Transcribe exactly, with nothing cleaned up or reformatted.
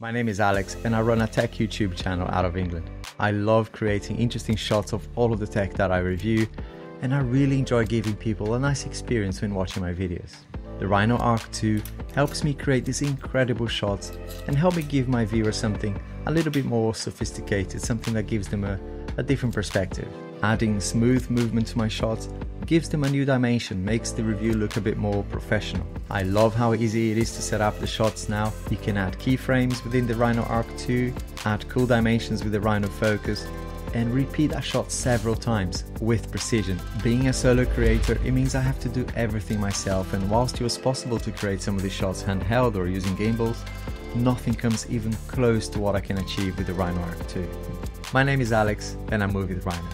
My name is Alex and I run a tech YouTube channel out of England. I love creating interesting shots of all of the tech that I review, and I really enjoy giving people a nice experience when watching my videos. The Rhino Arc two helps me create these incredible shots and help me give my viewers something a little bit more sophisticated, something that gives them a, a different perspective. Adding smooth movement to my shots gives them a new dimension, makes the review look a bit more professional. I love how easy it is to set up the shots now. You can add keyframes within the Rhino Arc two, add cool dimensions with the Rhino Focus, and repeat a shot several times with precision. Being a solo creator, it means I have to do everything myself, and whilst it was possible to create some of these shots handheld or using gimbals, nothing comes even close to what I can achieve with the Rhino Arc two. My name is Alex and I'm with Rhino.